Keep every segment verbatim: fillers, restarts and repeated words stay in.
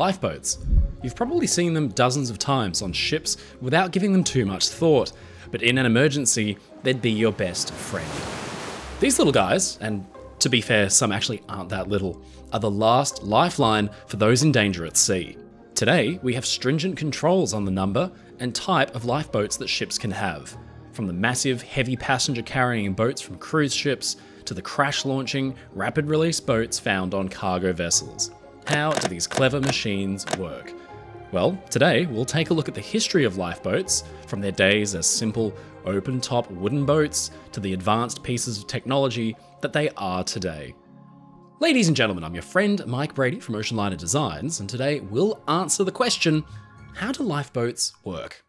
lifeboats. You've probably seen them dozens of times on ships without giving them too much thought, but in an emergency, they'd be your best friend. These little guys, and to be fair, some actually aren't that little, are the last lifeline for those in danger at sea. Today, we have stringent controls on the number and type of lifeboats that ships can have, from the massive, heavy passenger carrying boats from cruise ships, to the crash launching, rapid release boats found on cargo vessels. How do these clever machines work? Well, today we'll take a look at the history of lifeboats, from their days as simple, open-top wooden boats to the advanced pieces of technology that they are today. Ladies and gentlemen, I'm your friend Mike Brady from Oceanliner Designs, and today we'll answer the question, how do lifeboats work?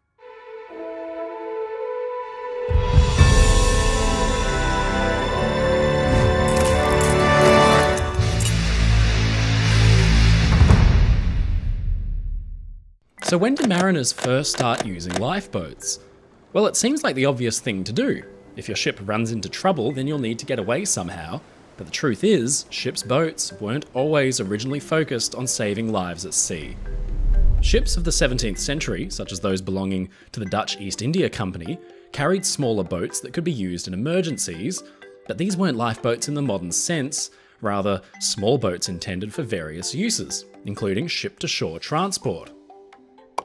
So when do mariners first start using lifeboats? Well, it seems like the obvious thing to do. If your ship runs into trouble, then you'll need to get away somehow. But the truth is, ships' boats weren't always originally focused on saving lives at sea. Ships of the seventeenth century, such as those belonging to the Dutch East India Company, carried smaller boats that could be used in emergencies, but these weren't lifeboats in the modern sense, rather small boats intended for various uses, including ship-to-shore transport.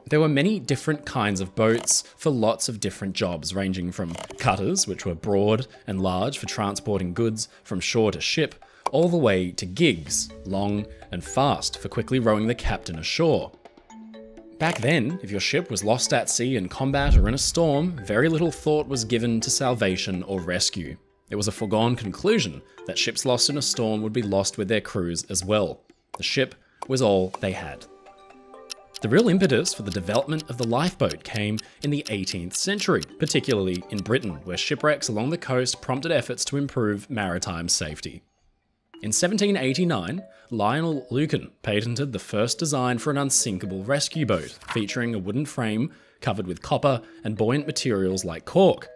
There were many different kinds of boats for lots of different jobs, ranging from cutters, which were broad and large for transporting goods from shore to ship, all the way to gigs, long and fast for quickly rowing the captain ashore. Back then, if your ship was lost at sea in combat or in a storm, very little thought was given to salvation or rescue. It was a foregone conclusion that ships lost in a storm would be lost with their crews as well. The ship was all they had. The real impetus for the development of the lifeboat came in the eighteenth century, particularly in Britain, where shipwrecks along the coast prompted efforts to improve maritime safety. In seventeen eighty-nine, Lionel Lukin patented the first design for an unsinkable rescue boat, featuring a wooden frame covered with copper and buoyant materials like cork.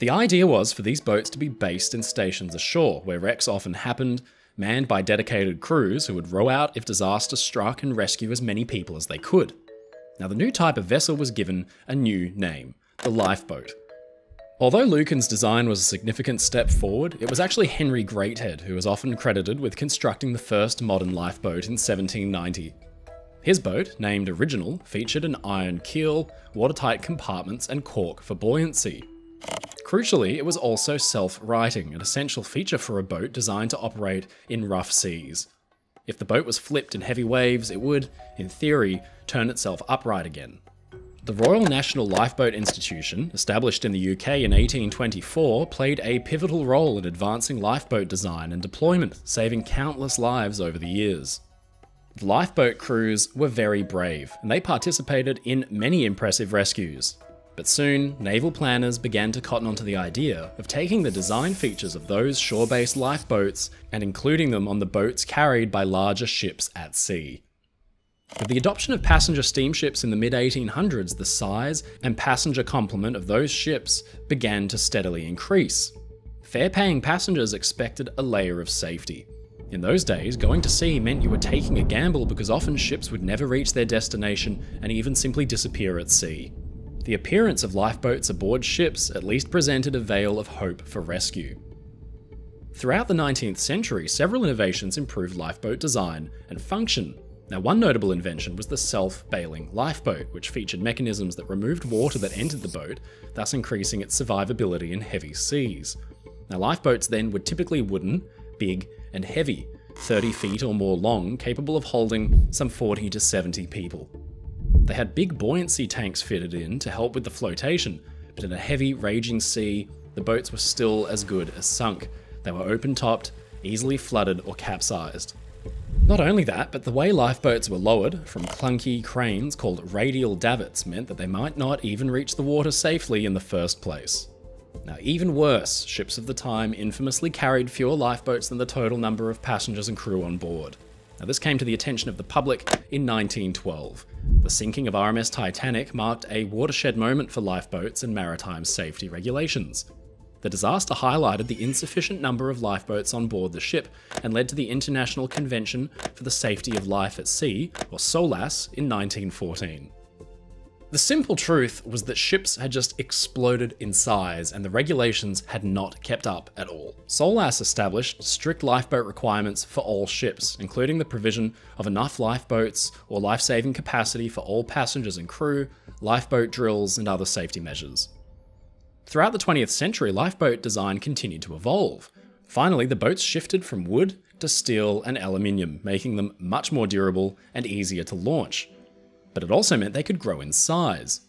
The idea was for these boats to be based in stations ashore, where wrecks often happened, manned by dedicated crews who would row out if disaster struck and rescue as many people as they could. Now, the new type of vessel was given a new name, the lifeboat. Although Lukin's design was a significant step forward, it was actually Henry Greathead who was often credited with constructing the first modern lifeboat in seventeen ninety. His boat, named Original, featured an iron keel, watertight compartments, and cork for buoyancy. Crucially, it was also self-righting, an essential feature for a boat designed to operate in rough seas. If the boat was flipped in heavy waves, it would, in theory, turn itself upright again. The Royal National Lifeboat Institution, established in the U K in eighteen twenty-four, played a pivotal role in advancing lifeboat design and deployment, saving countless lives over the years. The lifeboat crews were very brave, and they participated in many impressive rescues. But soon, naval planners began to cotton onto the idea of taking the design features of those shore-based lifeboats and including them on the boats carried by larger ships at sea. With the adoption of passenger steamships in the mid eighteen hundreds, the size and passenger complement of those ships began to steadily increase. Fare-paying passengers expected a layer of safety. In those days, going to sea meant you were taking a gamble because often ships would never reach their destination and even simply disappear at sea. The appearance of lifeboats aboard ships at least presented a veil of hope for rescue. Throughout the nineteenth century, several innovations improved lifeboat design and function. Now, one notable invention was the self-bailing lifeboat, which featured mechanisms that removed water that entered the boat, thus increasing its survivability in heavy seas. Now, lifeboats then were typically wooden, big and heavy, thirty feet or more long, capable of holding some forty to seventy people. They had big buoyancy tanks fitted in to help with the flotation, but in a heavy, raging sea, the boats were still as good as sunk. They were open-topped, easily flooded or capsized. Not only that, but the way lifeboats were lowered from clunky cranes called radial davits meant that they might not even reach the water safely in the first place. Now, even worse, ships of the time infamously carried fewer lifeboats than the total number of passengers and crew on board. Now, this came to the attention of the public in nineteen twelve. The sinking of R M S Titanic marked a watershed moment for lifeboats and maritime safety regulations. The disaster highlighted the insufficient number of lifeboats on board the ship and led to the International Convention for the Safety of Life at Sea, or SOLAS, in nineteen fourteen. The simple truth was that ships had just exploded in size and the regulations had not kept up at all. SOLAS established strict lifeboat requirements for all ships, including the provision of enough lifeboats or life-saving capacity for all passengers and crew, lifeboat drills, and other safety measures. Throughout the twentieth century, lifeboat design continued to evolve. Finally, the boats shifted from wood to steel and aluminium, making them much more durable and easier to launch. But it also meant they could grow in size.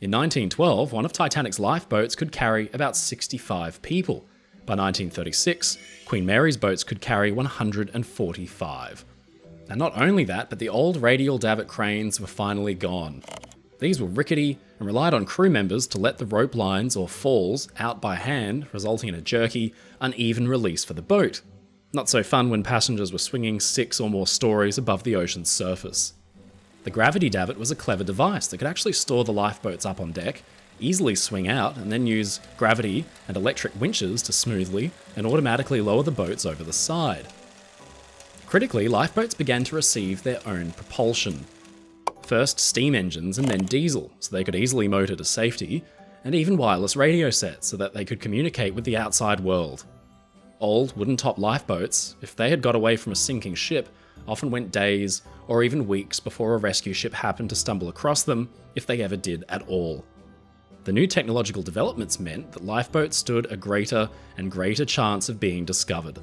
In nineteen twelve, one of Titanic's lifeboats could carry about sixty-five people. By nineteen thirty-six, Queen Mary's boats could carry one hundred forty-five. And not only that, but the old radial davit cranes were finally gone. These were rickety and relied on crew members to let the rope lines or falls out by hand, resulting in a jerky, uneven release for the boat. Not so fun when passengers were swinging six or more stories above the ocean's surface. The gravity davit was a clever device that could actually store the lifeboats up on deck, easily swing out, and then use gravity and electric winches to smoothly and automatically lower the boats over the side. Critically, lifeboats began to receive their own propulsion. First steam engines and then diesel, so they could easily motor to safety, and even wireless radio sets so that they could communicate with the outside world. Old wooden-top lifeboats, if they had got away from a sinking ship, often went days or even weeks before a rescue ship happened to stumble across them, if they ever did at all. The new technological developments meant that lifeboats stood a greater and greater chance of being discovered.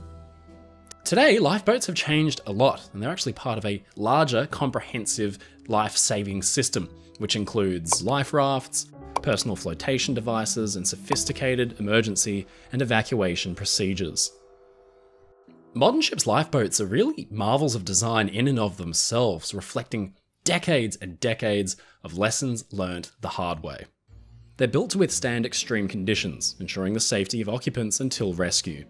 Today, lifeboats have changed a lot, and they're actually part of a larger, comprehensive life-saving system, which includes life rafts, personal flotation devices, and sophisticated emergency and evacuation procedures. Modern ships' lifeboats are really marvels of design in and of themselves, reflecting decades and decades of lessons learned the hard way. They're built to withstand extreme conditions, ensuring the safety of occupants until rescue.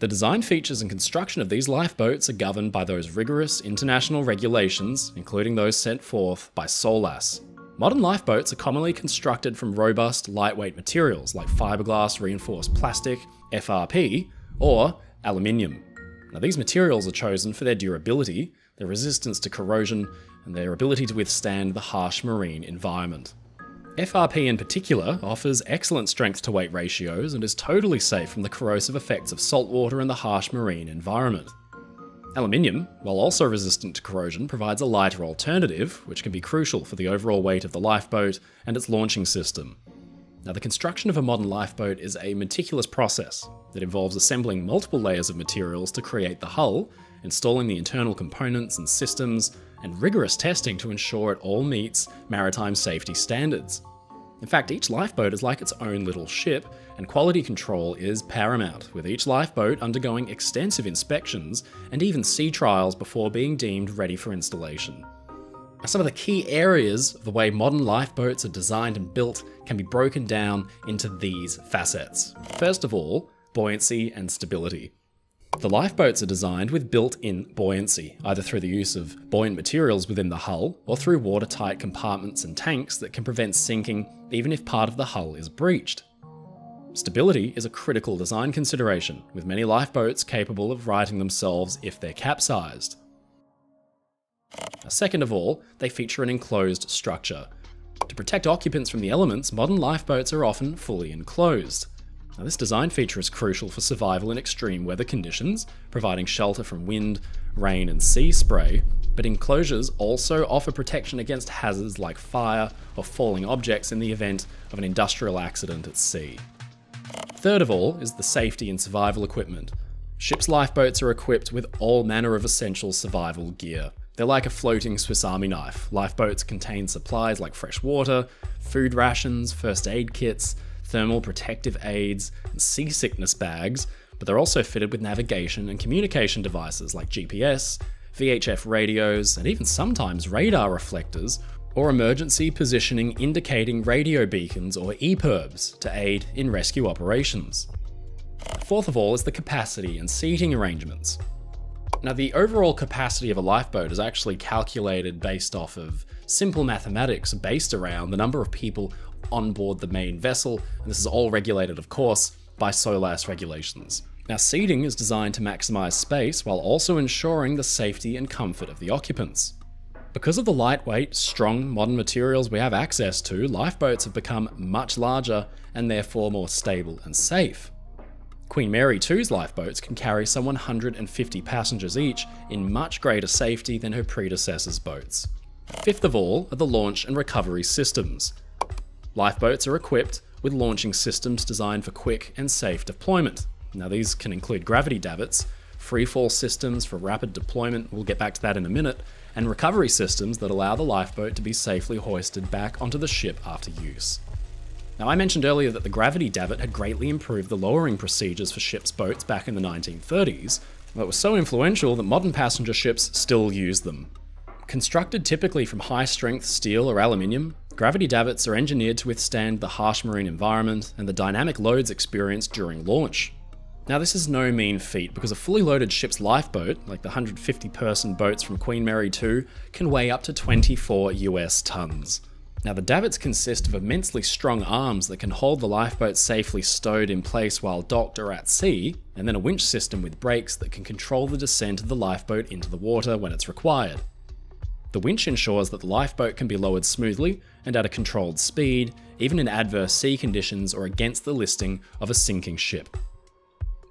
The design features and construction of these lifeboats are governed by those rigorous international regulations, including those set forth by SOLAS. Modern lifeboats are commonly constructed from robust, lightweight materials like fiberglass reinforced plastic, F R P, or aluminium. Now, these materials are chosen for their durability, their resistance to corrosion, and their ability to withstand the harsh marine environment. F R P in particular offers excellent strength-to-weight ratios and is totally safe from the corrosive effects of saltwater and the harsh marine environment. Aluminium, while also resistant to corrosion, provides a lighter alternative, which can be crucial for the overall weight of the lifeboat and its launching system. Now, the construction of a modern lifeboat is a meticulous process that involves assembling multiple layers of materials to create the hull, installing the internal components and systems, and rigorous testing to ensure it all meets maritime safety standards. In fact, each lifeboat is like its own little ship, and quality control is paramount, with each lifeboat undergoing extensive inspections and even sea trials before being deemed ready for installation. Some of the key areas of the way modern lifeboats are designed and built can be broken down into these facets. First of all, buoyancy and stability. The lifeboats are designed with built-in buoyancy, either through the use of buoyant materials within the hull or through watertight compartments and tanks that can prevent sinking even if part of the hull is breached. Stability is a critical design consideration, with many lifeboats capable of righting themselves if they're capsized. Second of all, they feature an enclosed structure. To protect occupants from the elements, modern lifeboats are often fully enclosed. Now, this design feature is crucial for survival in extreme weather conditions, providing shelter from wind, rain, and sea spray, but enclosures also offer protection against hazards like fire or falling objects in the event of an industrial accident at sea. Third of all is the safety and survival equipment. Ships' lifeboats are equipped with all manner of essential survival gear. They're like a floating Swiss Army knife. Lifeboats contain supplies like fresh water, food rations, first aid kits, thermal protective aids, and seasickness bags, but they're also fitted with navigation and communication devices like G P S, V H F radios, and even sometimes radar reflectors, or emergency positioning indicating radio beacons or E P I R Bs to aid in rescue operations. Fourth of all is the capacity and seating arrangements. Now, the overall capacity of a lifeboat is actually calculated based off of simple mathematics based around the number of people on board the main vessel, and this is all regulated, of course, by SOLAS regulations. Now, seating is designed to maximize space while also ensuring the safety and comfort of the occupants. Because of the lightweight, strong, modern materials we have access to, lifeboats have become much larger and therefore more stable and safe. Queen Mary two's lifeboats can carry some one hundred fifty passengers each in much greater safety than her predecessor's boats. Fifth of all are the launch and recovery systems. Lifeboats are equipped with launching systems designed for quick and safe deployment. Now, these can include gravity davits, freefall systems for rapid deployment, we'll get back to that in a minute, and recovery systems that allow the lifeboat to be safely hoisted back onto the ship after use. Now, I mentioned earlier that the gravity davit had greatly improved the lowering procedures for ships' boats back in the nineteen thirties, but it was so influential that modern passenger ships still use them. Constructed typically from high-strength steel or aluminium, gravity davits are engineered to withstand the harsh marine environment and the dynamic loads experienced during launch. Now, this is no mean feat, because a fully loaded ship's lifeboat, like the one hundred fifty person boats from Queen Mary two, can weigh up to twenty-four U S tons. Now, the davits consist of immensely strong arms that can hold the lifeboat safely stowed in place while docked or at sea, and then a winch system with brakes that can control the descent of the lifeboat into the water when it's required. The winch ensures that the lifeboat can be lowered smoothly and at a controlled speed, even in adverse sea conditions or against the listing of a sinking ship.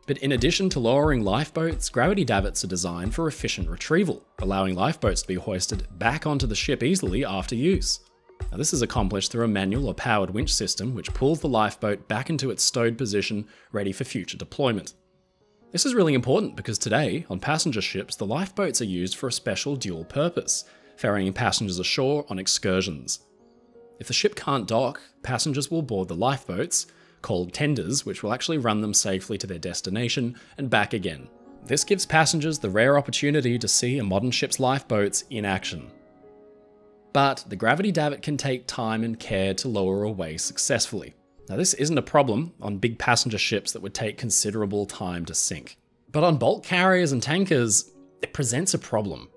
But in addition to lowering lifeboats, gravity davits are designed for efficient retrieval, allowing lifeboats to be hoisted back onto the ship easily after use. Now, this is accomplished through a manual or powered winch system which pulls the lifeboat back into its stowed position, ready for future deployment. This is really important because today, on passenger ships, the lifeboats are used for a special dual purpose, ferrying passengers ashore on excursions. If the ship can't dock, passengers will board the lifeboats, called tenders, which will actually run them safely to their destination and back again. This gives passengers the rare opportunity to see a modern ship's lifeboats in action. But the gravity davit can take time and care to lower away successfully. Now, this isn't a problem on big passenger ships that would take considerable time to sink. But on bulk carriers and tankers, it presents a problem.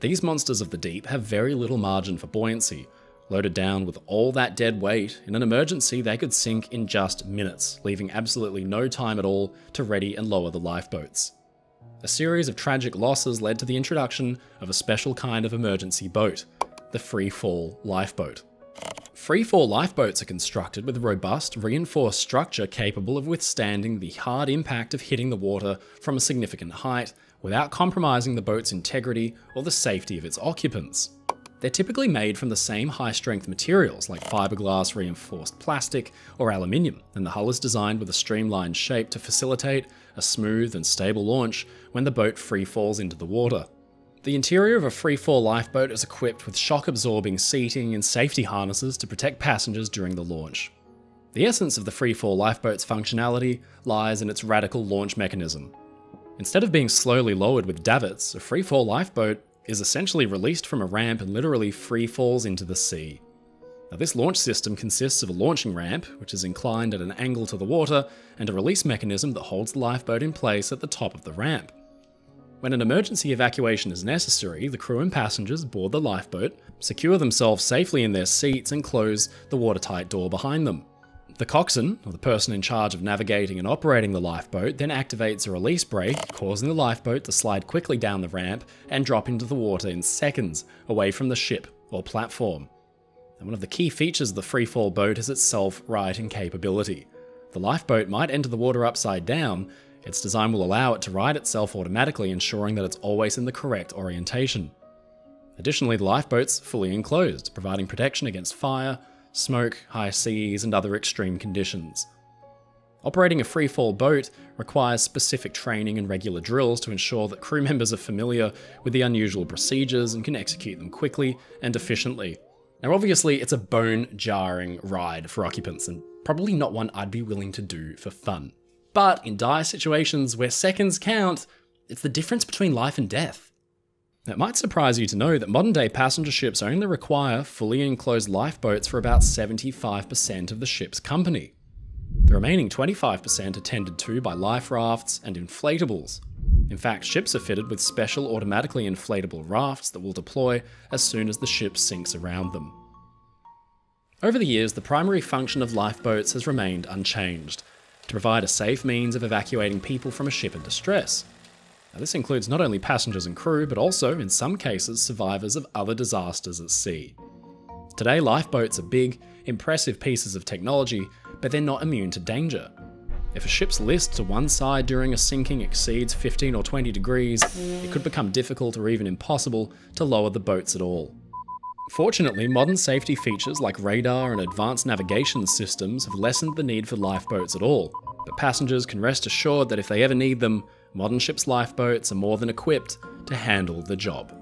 These monsters of the deep have very little margin for buoyancy. Loaded down with all that dead weight, in an emergency they could sink in just minutes, leaving absolutely no time at all to ready and lower the lifeboats. A series of tragic losses led to the introduction of a special kind of emergency boat, the free-fall lifeboat. Free-fall lifeboats are constructed with a robust, reinforced structure capable of withstanding the hard impact of hitting the water from a significant height without compromising the boat's integrity or the safety of its occupants. They're typically made from the same high-strength materials like fiberglass, reinforced plastic, or aluminium, and the hull is designed with a streamlined shape to facilitate a smooth and stable launch when the boat free falls into the water. The interior of a free-fall lifeboat is equipped with shock-absorbing seating and safety harnesses to protect passengers during the launch. The essence of the free-fall lifeboat's functionality lies in its radical launch mechanism. Instead of being slowly lowered with davits, a free-fall lifeboat is essentially released from a ramp and literally free falls into the sea. Now, this launch system consists of a launching ramp, which is inclined at an angle to the water, and a release mechanism that holds the lifeboat in place at the top of the ramp. When an emergency evacuation is necessary, the crew and passengers board the lifeboat, secure themselves safely in their seats, and close the watertight door behind them. The coxswain, or the person in charge of navigating and operating the lifeboat, then activates a release brake, causing the lifeboat to slide quickly down the ramp and drop into the water in seconds, away from the ship or platform. And one of the key features of the free-fall boat is its self-righting capability. The lifeboat might enter the water upside down, its design will allow it to right itself automatically, ensuring that it's always in the correct orientation. Additionally, the lifeboat's fully enclosed, providing protection against fire, smoke, high seas, and other extreme conditions. Operating a free-fall boat requires specific training and regular drills to ensure that crew members are familiar with the unusual procedures and can execute them quickly and efficiently. Now, obviously, it's a bone-jarring ride for occupants, and probably not one I'd be willing to do for fun. But in dire situations where seconds count, it's the difference between life and death. It might surprise you to know that modern-day passenger ships only require fully enclosed lifeboats for about seventy-five percent of the ship's company. The remaining twenty-five percent are tended to by life rafts and inflatables. In fact, ships are fitted with special automatically inflatable rafts that will deploy as soon as the ship sinks around them. Over the years, the primary function of lifeboats has remained unchanged. to provide a safe means of evacuating people from a ship in distress. Now, this includes not only passengers and crew, but also, in some cases, survivors of other disasters at sea. Today, lifeboats are big, impressive pieces of technology, but they're not immune to danger. If a ship's list to one side during a sinking exceeds fifteen or twenty degrees, it could become difficult or even impossible to lower the boats at all. Fortunately, modern safety features like radar and advanced navigation systems have lessened the need for lifeboats at all, but passengers can rest assured that if they ever need them, modern ships' lifeboats are more than equipped to handle the job.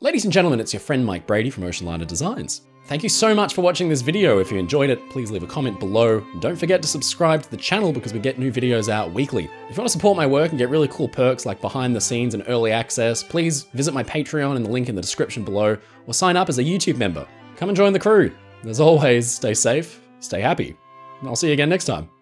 Ladies and gentlemen, it's your friend Mike Brady from Oceanliner Designs. Thank you so much for watching this video. If you enjoyed it, please leave a comment below. And don't forget to subscribe to the channel because we get new videos out weekly. If you want to support my work and get really cool perks like behind the scenes and early access, please visit my Patreon in the link in the description below or sign up as a YouTube member. Come and join the crew. As always, stay safe, stay happy, and I'll see you again next time.